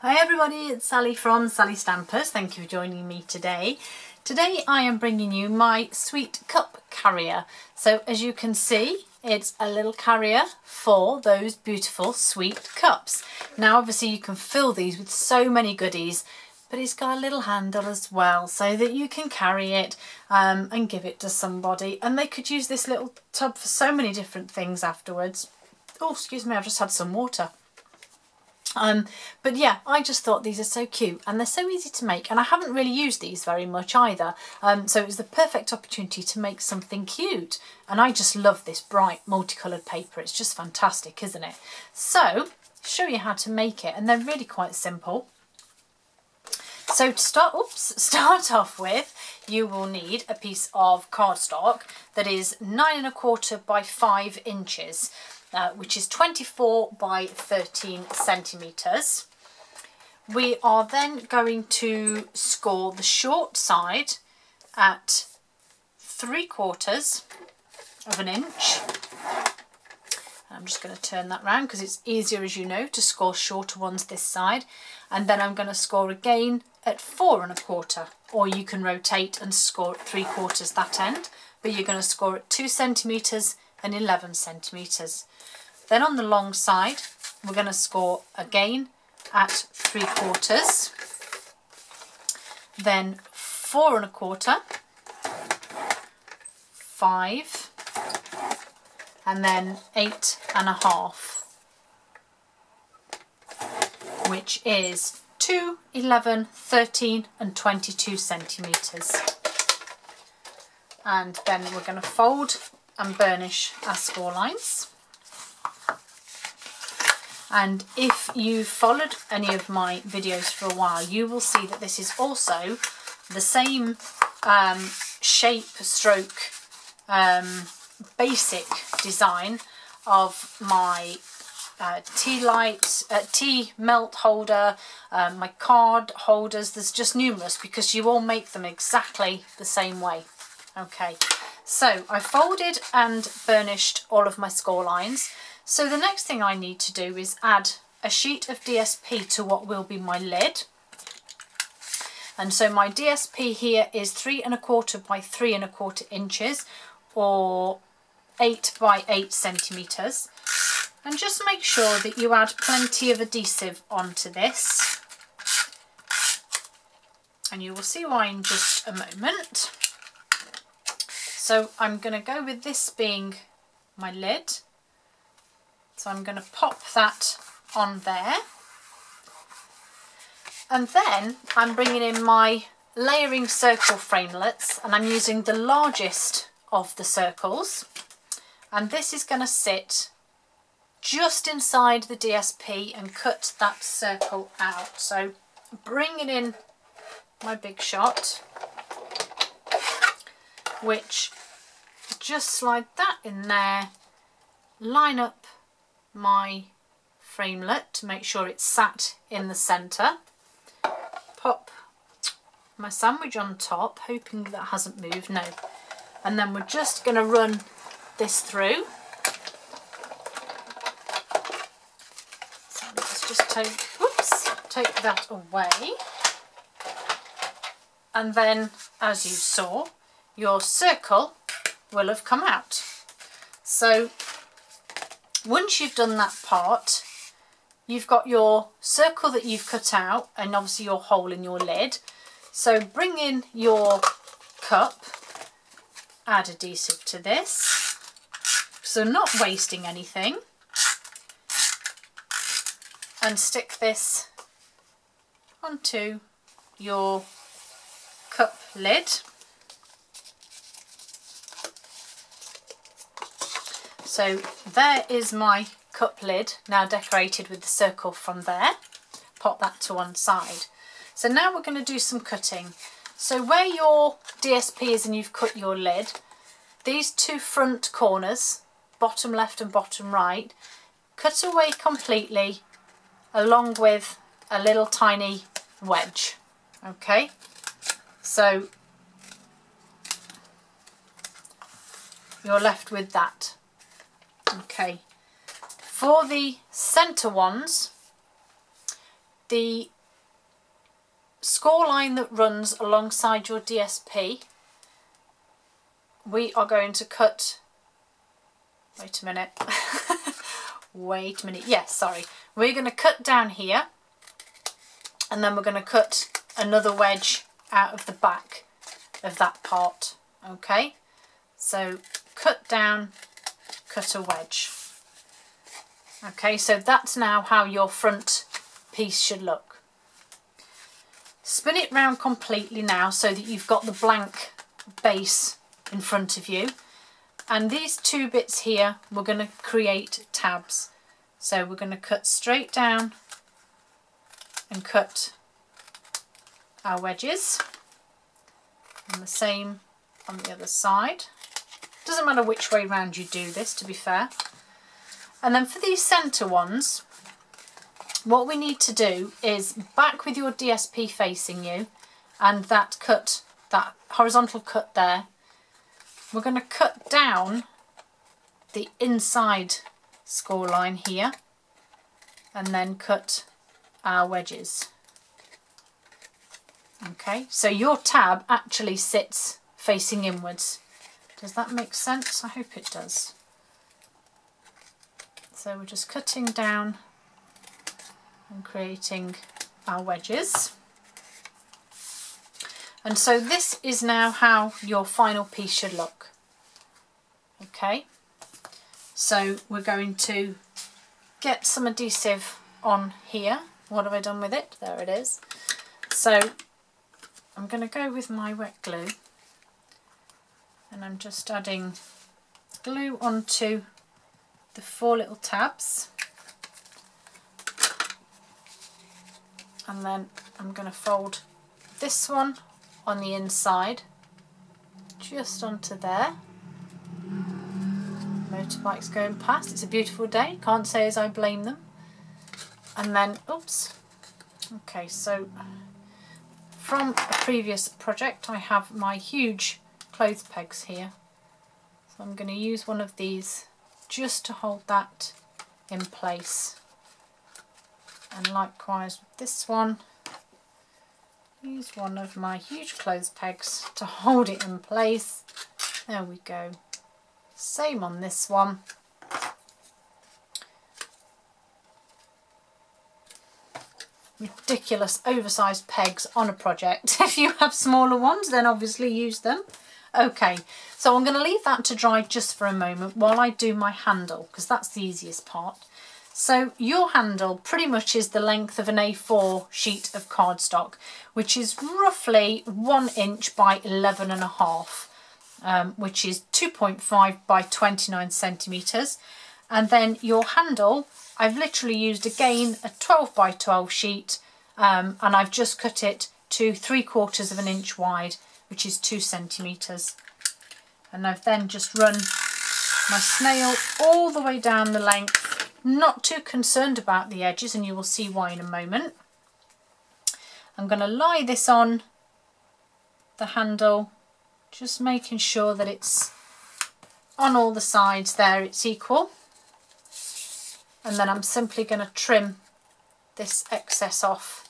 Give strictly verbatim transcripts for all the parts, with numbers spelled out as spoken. Hi everybody, it's Sally from Sally Stampers. Thank you for joining me today. Today I am bringing you my Sweet Cup Carrier. So as you can see, it's a little carrier for those beautiful sweet cups. Now obviously you can fill these with so many goodies, but it's got a little handle as well so that you can carry it um, and give it to somebody. And they could use this little tub for so many different things afterwards. Oh, excuse me, I've just had some water. Um, but yeah, I just thought these are so cute and they're so easy to make, and I haven't really used these very much either, um, so it was the perfect opportunity to make something cute. And I just love this bright multicoloured paper, it's just fantastic, isn't it? So, show you how to make it, and they're really quite simple. So to start, oops, start off with, you will need a piece of cardstock that is nine and a quarter by five inches. Uh, which is twenty-four by thirteen centimetres. We are then going to score the short side at three quarters of an inch. I'm just going to turn that round because it's easier, as you know, to score shorter ones this side. And then I'm going to score again at four and a quarter, or you can rotate and score at three quarters that end, but you're going to score at two centimetres and eleven centimetres. Then on the long side we're going to score again at three quarters, then four and a quarter, five, and then eight and a half, which is two, eleven, thirteen and twenty-two centimetres. And then we're going to fold and burnish our score lines. And if you've followed any of my videos for a while, you will see that this is also the same um, shape, stroke, um, basic design of my uh, tea light, uh, tea melt holder, um, my card holders. There's just numerous because you all make them exactly the same way. Okay, so I folded and burnished all of my score lines. So the next thing I need to do is add a sheet of D S P to what will be my lid. And so my D S P here is three and a quarter by three and a quarter inches, or eight by eight centimetres. And just make sure that you add plenty of adhesive onto this. And you will see why in just a moment. So I'm going to go with this being my lid. So I'm going to pop that on there. And then I'm bringing in my layering circle framelets, and I'm using the largest of the circles. And this is going to sit just inside the D S P and cut that circle out. So bringing in my Big Shot, which just slide that in there, line up my framelet to make sure it's sat in the centre, pop my sandwich on top, hoping that hasn't moved, no. And then we're just going to run this through. So let's just take, whoops, take that away. And then, as you saw, your circle will have come out. So once you've done that part, you've got your circle that you've cut out and obviously your hole in your lid. So bring in your cup, add adhesive to this, so not wasting anything, and stick this onto your cup lid. So there is my cup lid, now decorated with the circle from there. Pop that to one side. So now we're going to do some cutting. So where your D S P is and you've cut your lid, these two front corners, bottom left and bottom right, cut away completely along with a little tiny wedge. Okay, so you're left with that. Okay, for the centre ones, the score line that runs alongside your D S P, we are going to cut, wait a minute, wait a minute, yes, sorry, we're going to cut down here and then we're going to cut another wedge out of the back of that part, okay? So cut down, cut a wedge. Okay, so that's now how your front piece should look. Spin it round completely now so that you've got the blank base in front of you. And these two bits here, we're going to create tabs. So we're going to cut straight down and cut our wedges. And the same on the other side. Doesn't matter which way round you do this, to be fair. And then for these centre ones, what we need to do is back with your D S P facing you and that cut, that horizontal cut there, we're going to cut down the inside score line here and then cut our wedges. Okay, so your tab actually sits facing inwards. Does that make sense? I hope it does. So we're just cutting down and creating our wedges. And so this is now how your final piece should look. Okay, so we're going to get some adhesive on here. What have I done with it? There it is. So I'm going to go with my wet glue and I'm just adding glue onto the four little tabs, and then I'm going to fold this one on the inside just onto there. Motorbike's going past, it's a beautiful day, can't say as I blame them. And then, oops, okay, so from a previous project I have my huge clothes pegs here, so I'm going to use one of these just to hold that in place, and likewise with this one, use one of my huge clothes pegs to hold it in place. There we go, same on this one. Ridiculous oversized pegs on a project. If you have smaller ones, then obviously use them. Okay, so I'm going to leave that to dry just for a moment while I do my handle, because that's the easiest part. So your handle pretty much is the length of an A four sheet of cardstock, which is roughly one inch by eleven and a half, um, which is two point five by twenty-nine centimetres. And then your handle, I've literally used again a twelve by twelve sheet, um, and I've just cut it to three quarters of an inch wide, which is two centimetres. And I've then just run my snail all the way down the length, not too concerned about the edges, and you will see why in a moment. I'm going to lie this on the handle, just making sure that it's on all the sides there, it's equal. And then I'm simply going to trim this excess off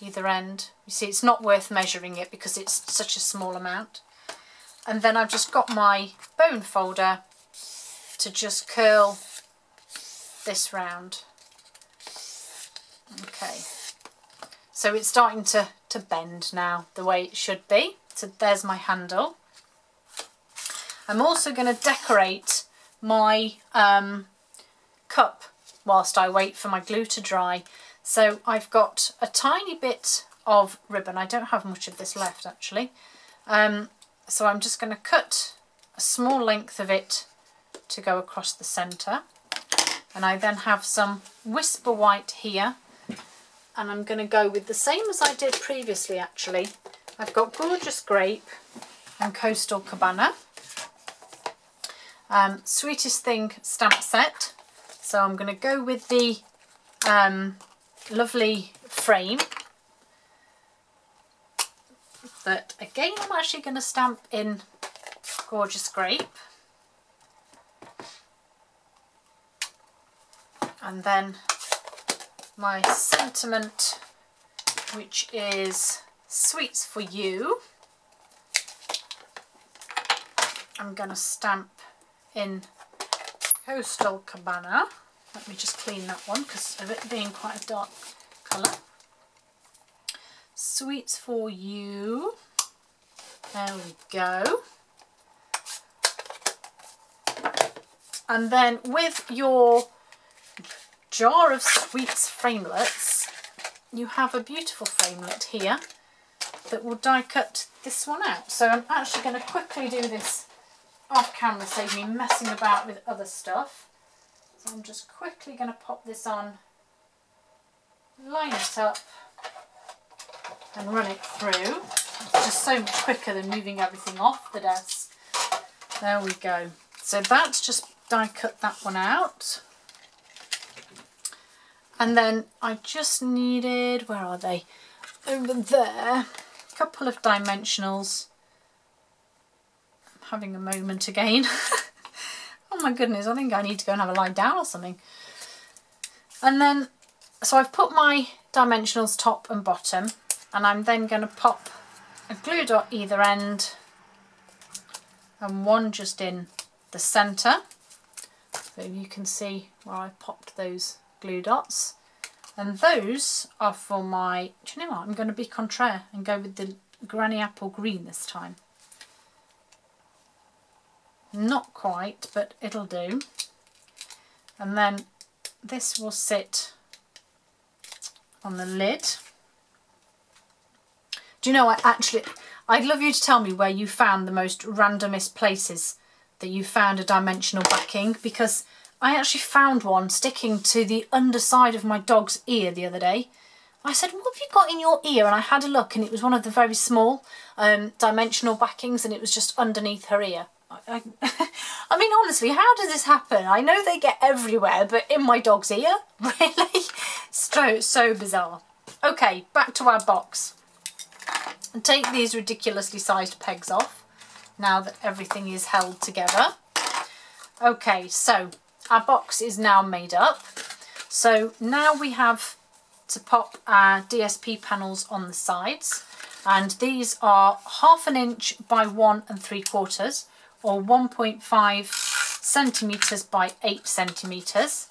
either end. You see, it's not worth measuring it because it's such a small amount. And then I've just got my bone folder to just curl this round. Okay, so it's starting to, to bend now the way it should be. So there's my handle. I'm also going to decorate my um, cup whilst I wait for my glue to dry. So I've got a tiny bit of ribbon. I don't have much of this left actually. Um, so I'm just going to cut a small length of it to go across the centre. And I then have some Whisper White here. And I'm going to go with the same as I did previously actually. I've got Gorgeous Grape and Coastal Cabana. Um, Sweetest Thing stamp set. So I'm going to go with the um, lovely frame that again I'm actually going to stamp in Gorgeous Grape, and then my sentiment which is Sweets for You. I'm going to stamp in Coastal Cabana. Let me just clean that one because of it being quite a dark colour. Sweets for You. There we go. And then with your jar of sweets framelets, you have a beautiful framelet here that will die cut this one out. So I'm actually going to quickly do this off camera, save me messing about with other stuff. So I'm just quickly going to pop this on, line it up and run it through. It's just so much quicker than moving everything off the desk. There we go. So that's just die cut that one out. And then I just needed, where are they? Over there, a couple of dimensionals. I'm having a moment again. Oh my goodness, I think I need to go and have a lie down or something. And then, so I've put my dimensionals top and bottom, and I'm then going to pop a glue dot either end and one just in the centre. So you can see where I popped those glue dots, and those are for my, do you know what, I'm going to be contraire and go with the Granny Apple Green this time. Not quite, but it'll do. And then this will sit on the lid. Do you know, I actually, I'd love you to tell me where you found the most randomest places that you found a dimensional backing, because I actually found one sticking to the underside of my dog's ear the other day. I said, what have you got in your ear? And I had a look, and it was one of the very small um, dimensional backings, and it was just underneath her ear. I, I, I mean, honestly, how does this happen? I know they get everywhere, but in my dog's ear? Really? So, so bizarre. Okay, back to our box. And take these ridiculously sized pegs off now that everything is held together. Okay, so our box is now made up. So now we have to pop our D S P panels on the sides, and these are half an inch by one and three quarters, or one point five centimetres by eight centimetres.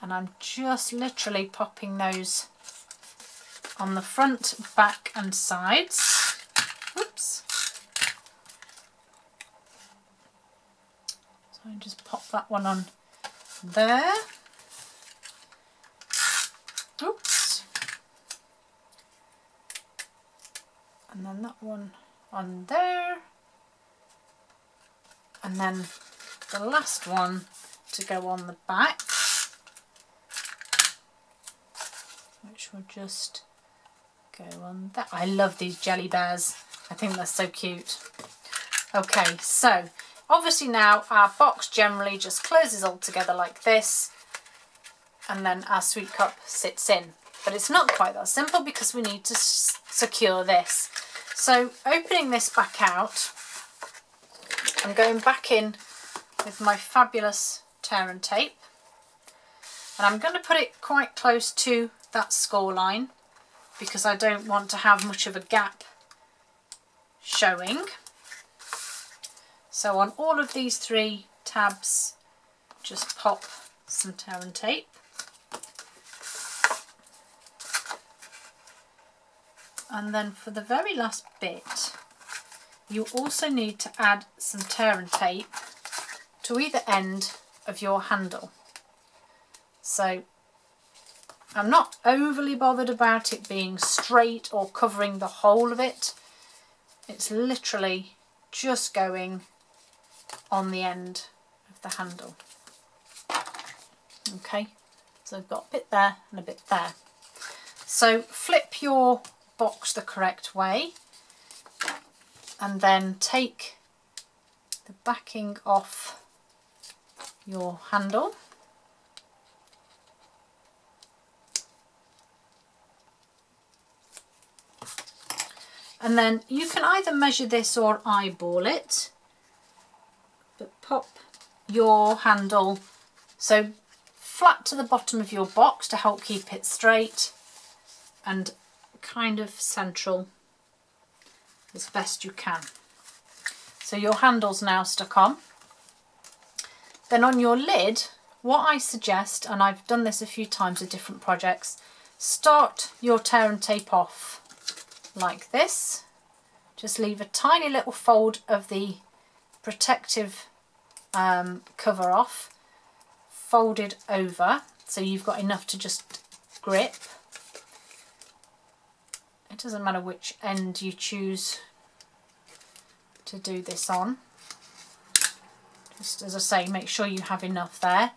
And I'm just literally popping those on the front, back and sides. Oops. I'll just pop that one on there. Oops. And then that one on there. And then the last one to go on the back, which will just go on there. I love these jelly bears. I think they're so cute. Okay, so obviously now our box generally just closes all together like this, and then our sweet cup sits in. But it's not quite that simple because we need to secure this. So opening this back out, I'm going back in with my fabulous tear and tape, and I'm going to put it quite close to that score line because I don't want to have much of a gap showing. So on all of these three tabs, just pop some tear and tape. And then for the very last bit, you also need to add some tear and tape to either end of your handle. So I'm not overly bothered about it being straight or covering the whole of it. It's literally just going on the end of the handle. Okay, so I've got a bit there and a bit there. So flip your box the correct way, and then take the backing off your handle. And then you can either measure this or eyeball it. But pop your handle so flat to the bottom of your box to help keep it straight, and kind of central as best you can. So your handle's now stuck on. Then on your lid, what I suggest, and I've done this a few times with different projects, start your tear and tape off like this. Just leave a tiny little fold of the protective um, cover off, folded over, so you've got enough to just grip. It doesn't matter which end you choose to do this on. Just as I say, make sure you have enough there.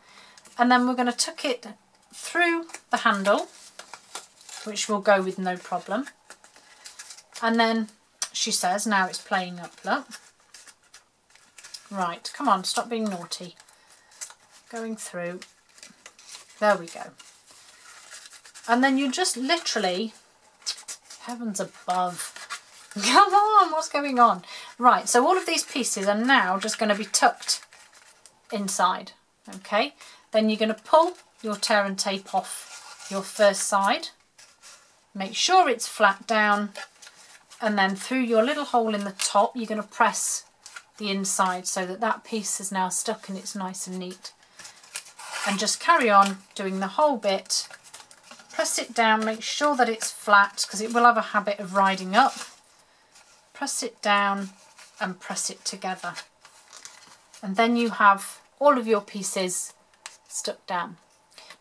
And then we're going to tuck it through the handle, which will go with no problem. And then she says, now it's playing up, look. Right, come on, stop being naughty. Going through. There we go. And then you just literally, heavens above. Come on, what's going on? Right, so all of these pieces are now just going to be tucked inside. Okay, then you're going to pull your tear and tape off your first side. Make sure it's flat down. And then through your little hole in the top, you're going to press the inside so that that piece is now stuck and it's nice and neat. And just carry on doing the whole bit. Press it down, make sure that it's flat because it will have a habit of riding up. Press it down and press it together. And then you have all of your pieces stuck down.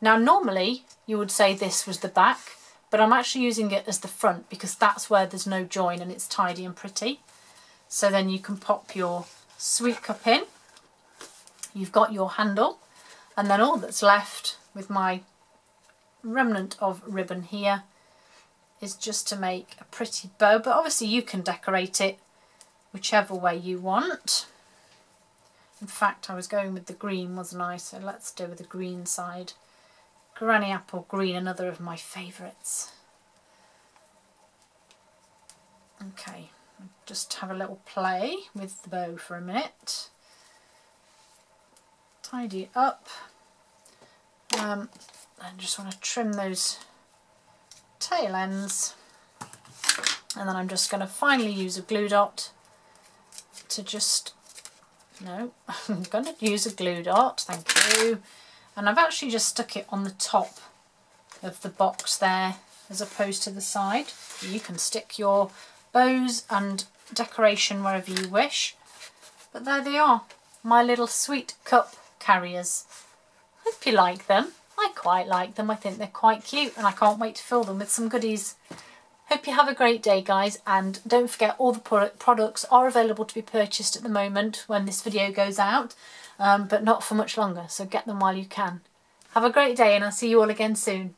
Now, normally you would say this was the back, but I'm actually using it as the front because that's where there's no join and it's tidy and pretty. So then you can pop your sweet cup in. You've got your handle, and then all that's left with my remnant of ribbon here is just to make a pretty bow, but obviously you can decorate it whichever way you want. In fact, I was going with the green, wasn't I? So let's do with the green side. Granny Apple Green, another of my favourites. Okay, just have a little play with the bow for a minute. Tidy up. Um, I just want to trim those tail ends, and then I'm just going to finally use a glue dot to just, no, I'm going to use a glue dot, thank you, and I've actually just stuck it on the top of the box there as opposed to the side. You can stick your bows and decoration wherever you wish, but there they are, my little sweet cup carriers. Hope you like them. I quite like them, I think they're quite cute, and I can't wait to fill them with some goodies. Hope you have a great day, guys, and don't forget all the pro products are available to be purchased at the moment when this video goes out, um, but not for much longer, so get them while you can. Have a great day, and I'll see you all again soon.